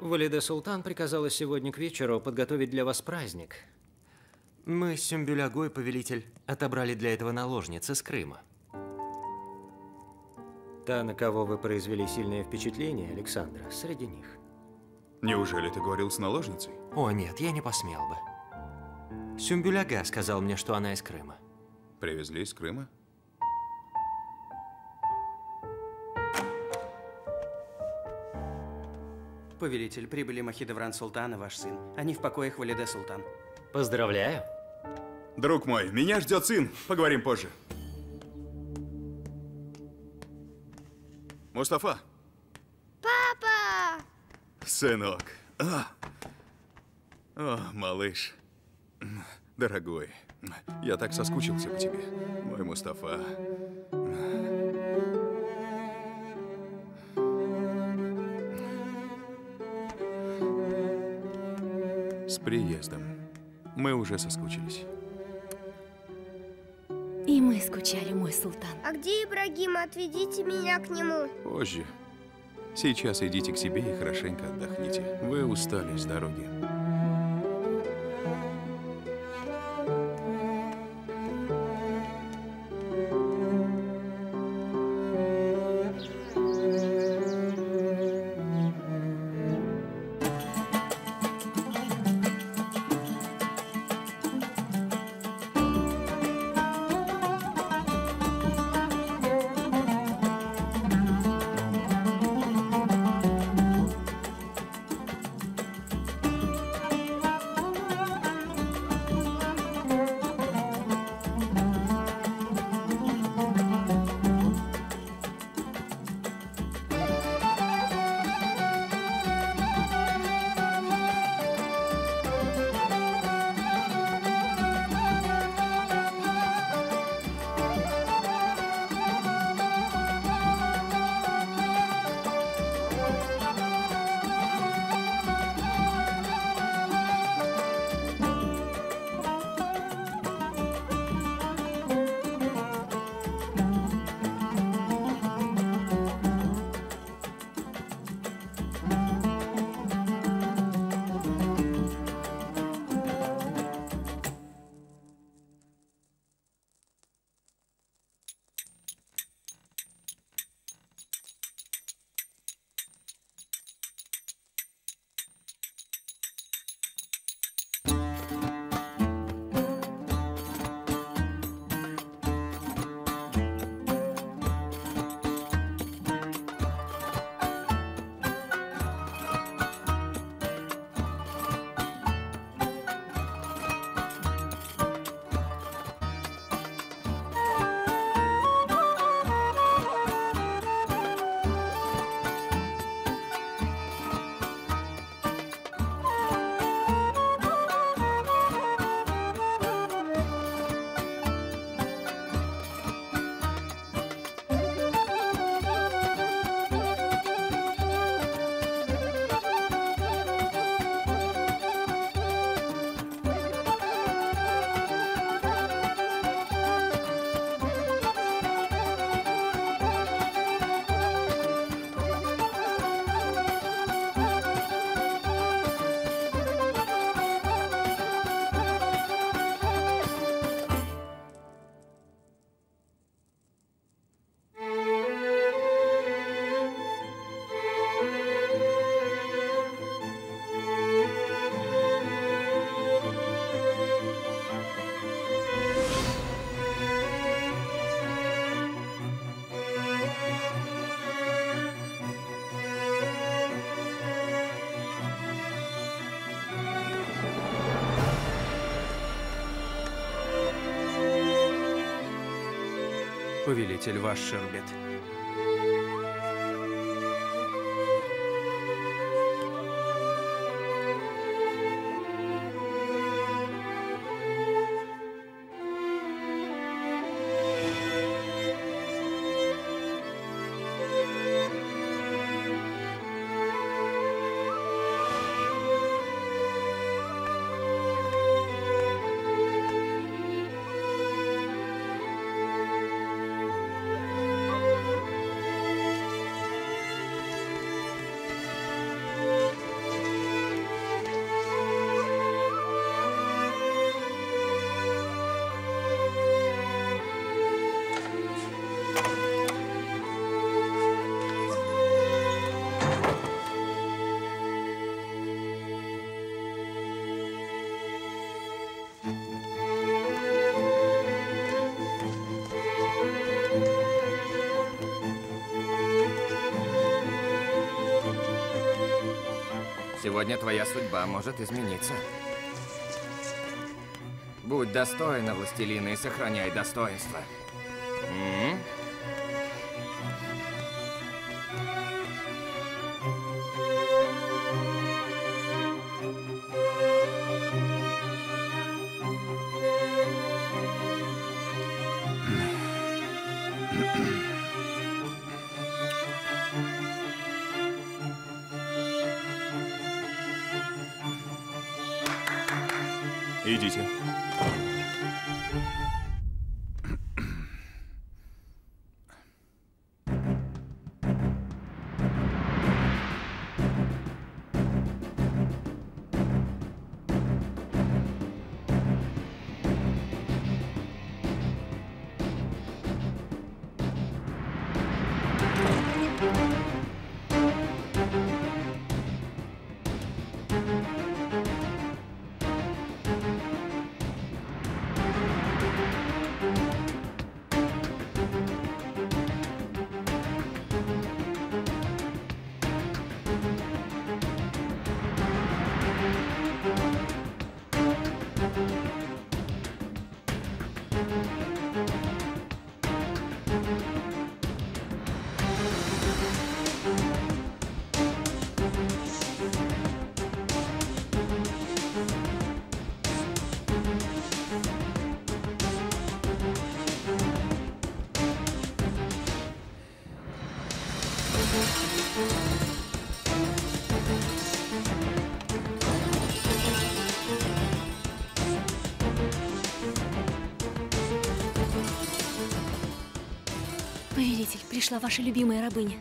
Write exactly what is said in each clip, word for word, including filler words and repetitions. Валиде Султан приказала сегодня к вечеру подготовить для вас праздник. Мы с Сюмбюль-агой, повелитель, отобрали для этого наложниц из Крыма. Та, на кого вы произвели сильное впечатление, Александра, среди них. Неужели ты говорил с наложницей? О, нет, я не посмел бы. Сюмбюль-ага сказал мне, что она из Крыма. Привезли из Крыма? Повелитель, прибыли Махидовран Султан и ваш сын. Они в покоях Валиде Султан. Поздравляю. Друг мой, меня ждет сын. Поговорим позже. Мустафа. Папа! Сынок. А! О, малыш. Дорогой, я так соскучился по тебе. Мой Мустафа. С приездом. Мы уже соскучились. И мы скучали, мой султан. А где Ибрагим? Отведите меня к нему. Позже. Сейчас идите к себе и хорошенько отдохните. Вы устали с дороги. Повелитель, ваш шербет. Сегодня твоя судьба может измениться. Будь достойна, властелина, и сохраняй достоинство. М-м? Идите. Повелитель, пришла ваша любимая рабыня.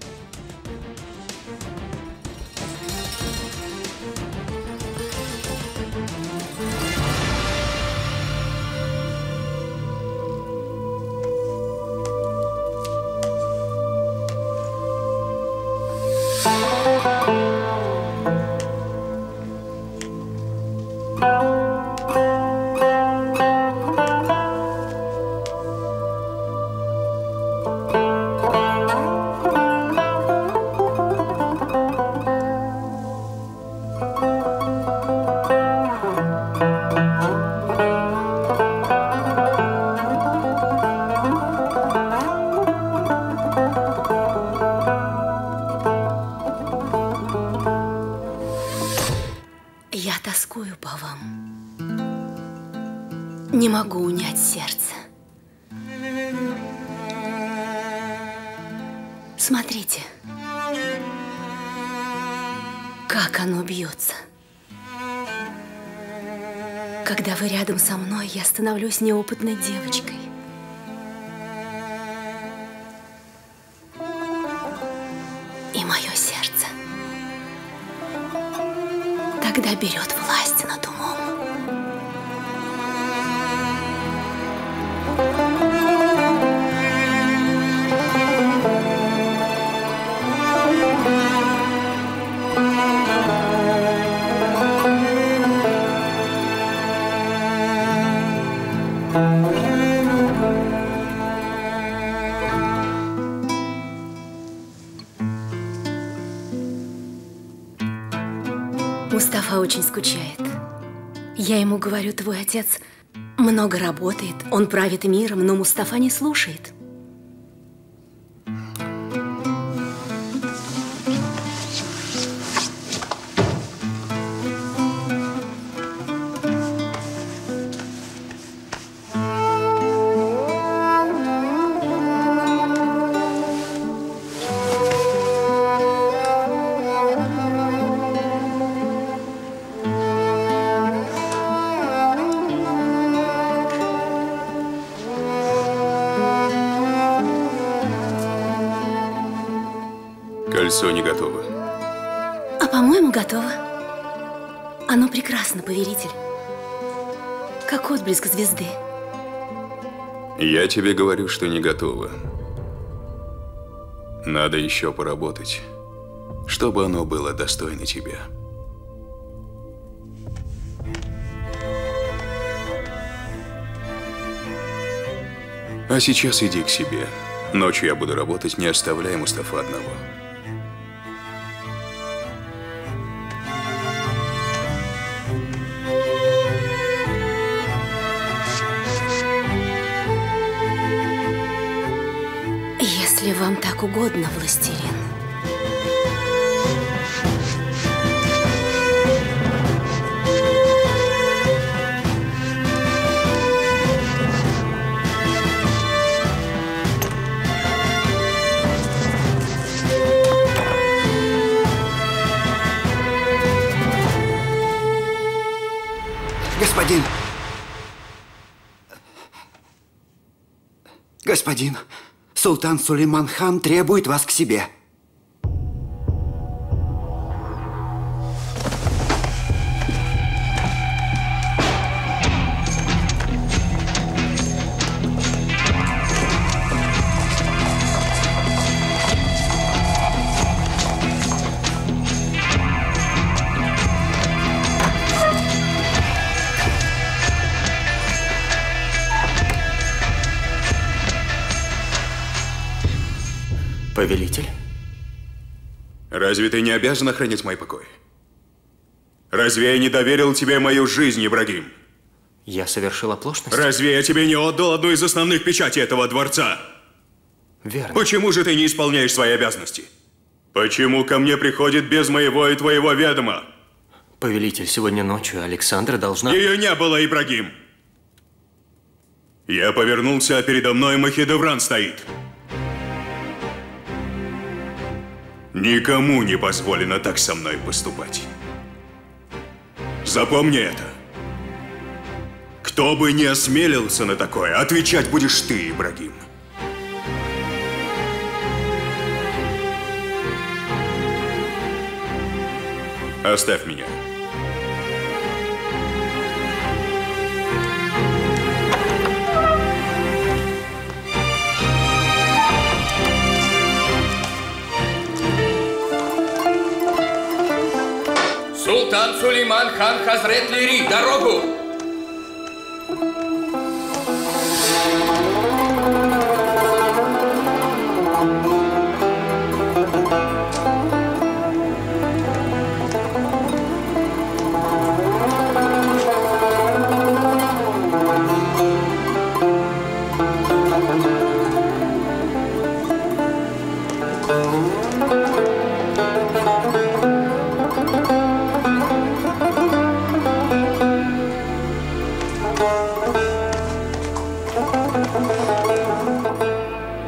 Я становлюсь неопытной девочкой. И мое сердце тогда берет власть над умом. Мустафа очень скучает. Я ему говорю, твой отец много работает, он правит миром, но Мустафа не слушает. Все не готово. А по-моему, готово. Оно прекрасно, повелитель. Как отблеск звезды. Я тебе говорю, что не готово. Надо еще поработать, чтобы оно было достойно тебя. А сейчас иди к себе. Ночью я буду работать, не оставляя Мустафу одного. Thank you. вам так угодно, властелин. Господин! Господин, султан Сулейман хан требует вас к себе. Повелитель? Разве ты не обязан охранять мой покой? Разве я не доверил тебе мою жизнь, Ибрагим? Я совершил оплошность? Разве я тебе не отдал одну из основных печатей этого дворца? Верно. Почему же ты не исполняешь свои обязанности? Почему ко мне приходит без моего и твоего ведома? Повелитель, сегодня ночью Александра должна... Ее не было, Ибрагим! Я повернулся, а передо мной Махидевран стоит. Никому не позволено так со мной поступать. Запомни это. Кто бы ни осмелился на такое, отвечать будешь ты, Ибрагим. Оставь меня. Султан Сулейман хан Хазрет Лири, дорогу!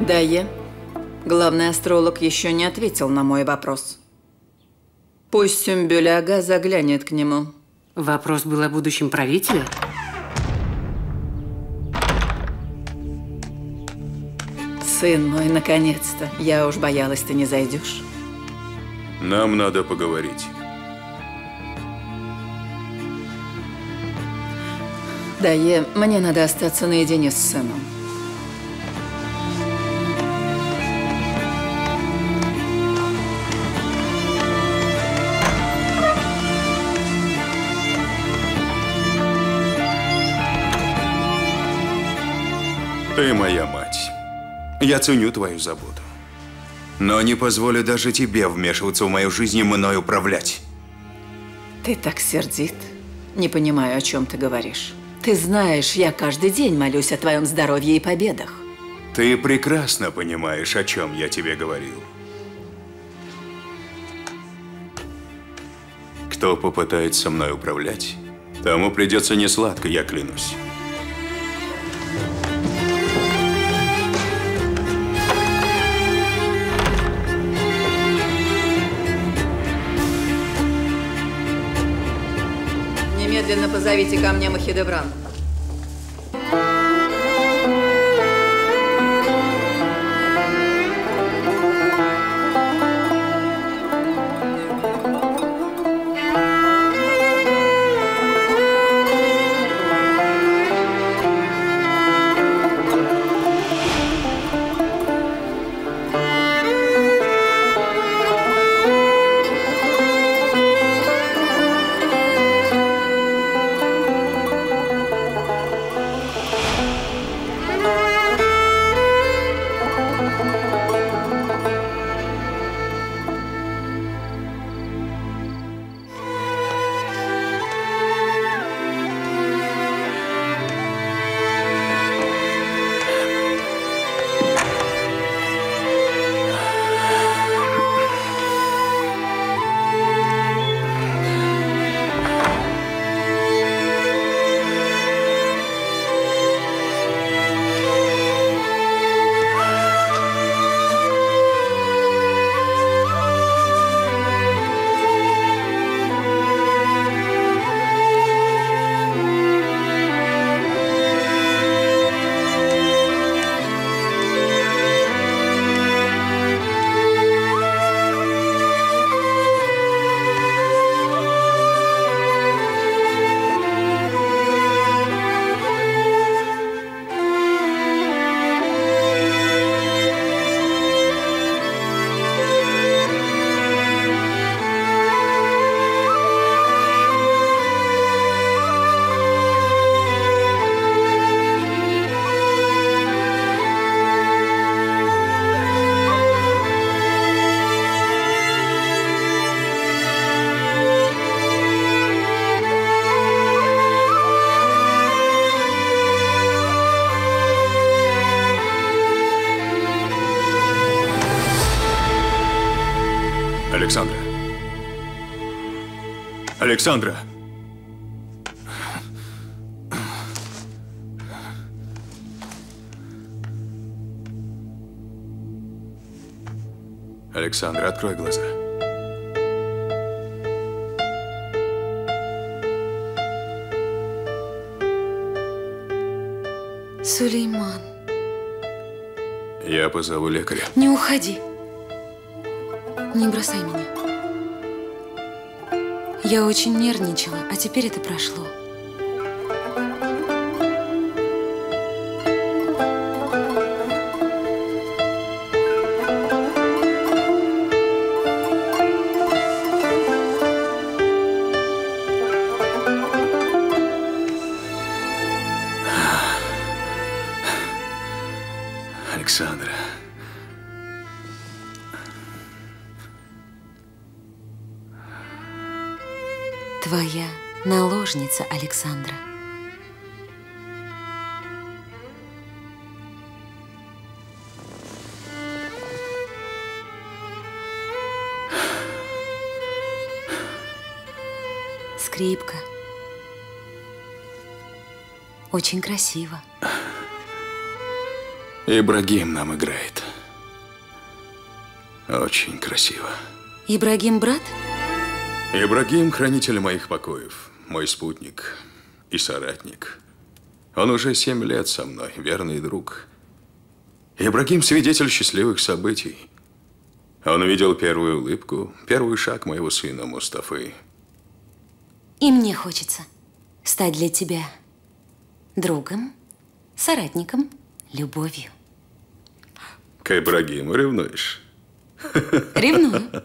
Дайе, главный астролог еще не ответил на мой вопрос. Пусть Сюмбюль-ага заглянет к нему. Вопрос был о будущем правителе? Сын мой, наконец-то. Я уж боялась, ты не зайдешь. Нам надо поговорить. Дайе, мне надо остаться наедине с сыном. Ты моя мать. Я ценю твою заботу. Но не позволю даже тебе вмешиваться в мою жизнь и мной управлять. Ты так сердит. Не понимаю, о чем ты говоришь. Ты знаешь, я каждый день молюсь о твоем здоровье и победах. Ты прекрасно понимаешь, о чем я тебе говорил. Кто попытается мной управлять, тому придется несладко, я клянусь. Немедленно позовите ко мне Махидевран. Александра. Александра! Александра, открой глаза. Сулейман. Я позову лекаря. Не уходи. Не бросай меня. Я очень нервничала, а теперь это прошло. Александра. Твоя наложница, Александра. Скрипка. Очень красиво. Ибрагим нам играет. Очень красиво. Ибрагим брат? Ибрагим – хранитель моих покоев, мой спутник и соратник. Он уже семь лет со мной, верный друг. Ибрагим – свидетель счастливых событий. Он увидел первую улыбку, первый шаг моего сына Мустафы. И мне хочется стать для тебя другом, соратником, любовью. К Ибрагиму ревнуешь? Ревную.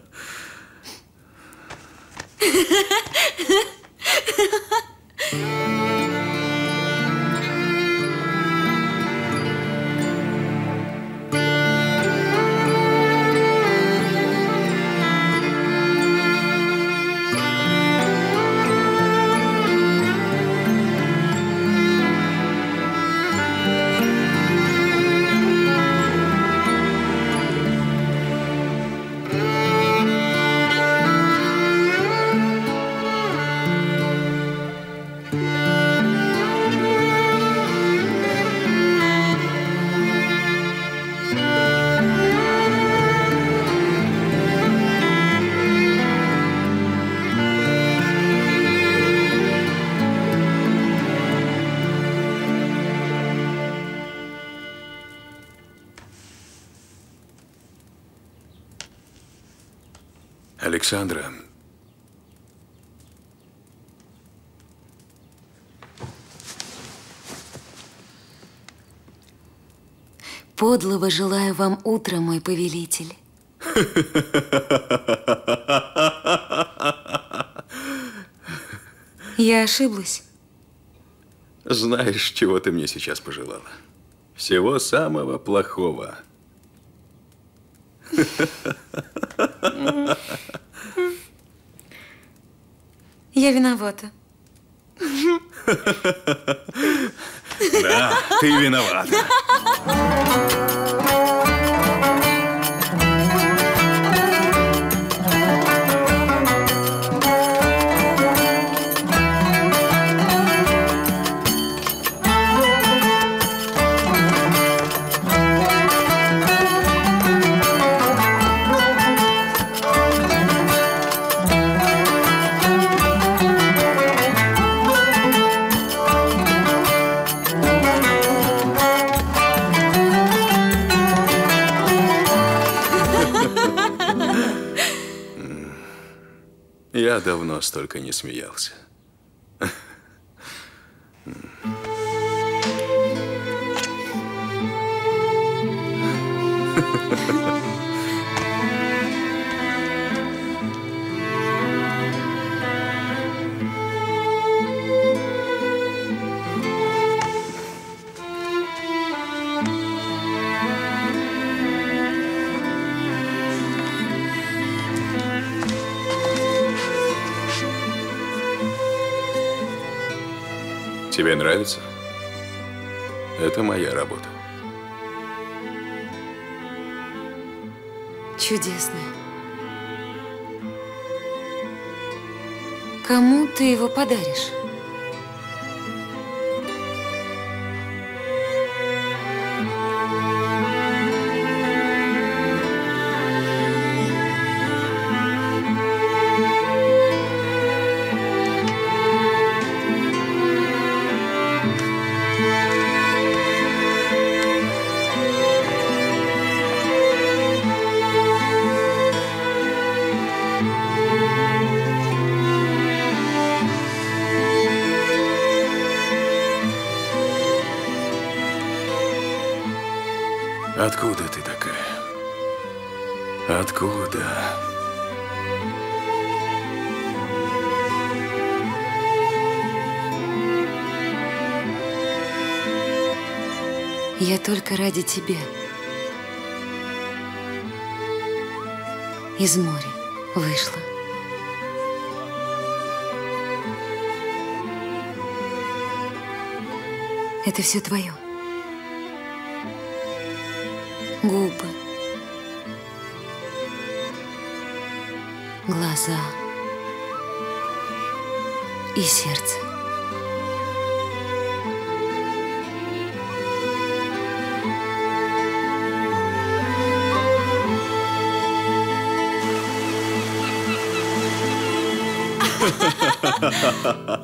Александра. Подлого желаю вам утра, мой повелитель. Я ошиблась. Знаешь, чего ты мне сейчас пожелала? Всего самого плохого. Я виновата. Да, ты виновата. Я давно столько не смеялся. Тебе нравится? Это моя работа. Чудесная. Кому ты его подаришь? Откуда ты такая? Откуда? Я только ради тебя. Из моря вышла. Это все твое. Губы, глаза и сердце.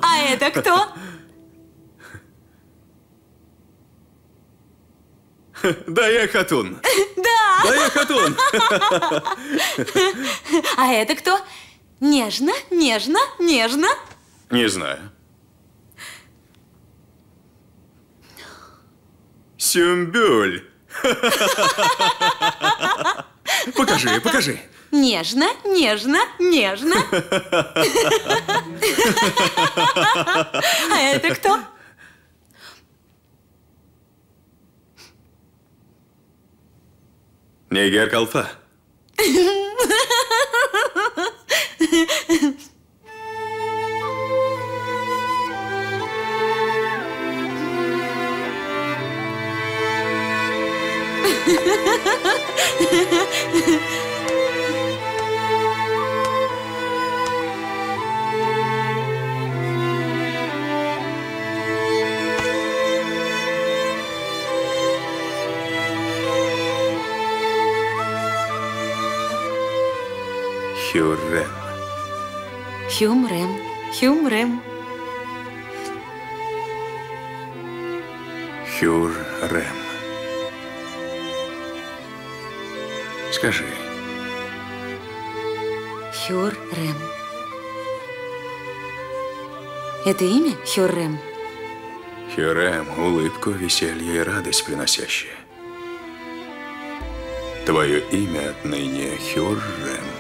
А это кто? Да, я Хатун. Да. Да, я Хатун. А это кто? Нежно, нежно, нежно. Не знаю. Сюмбюль. Покажи, покажи. Нежно, нежно, нежно. А это кто? Нигер Калфа. Хюррем. Хюррем. Хюррем. Хюррем. Скажи. Хюррем. Это имя Хюррем? Хюррем – улыбку, веселье и радость приносящая. Твое имя отныне Хюррем.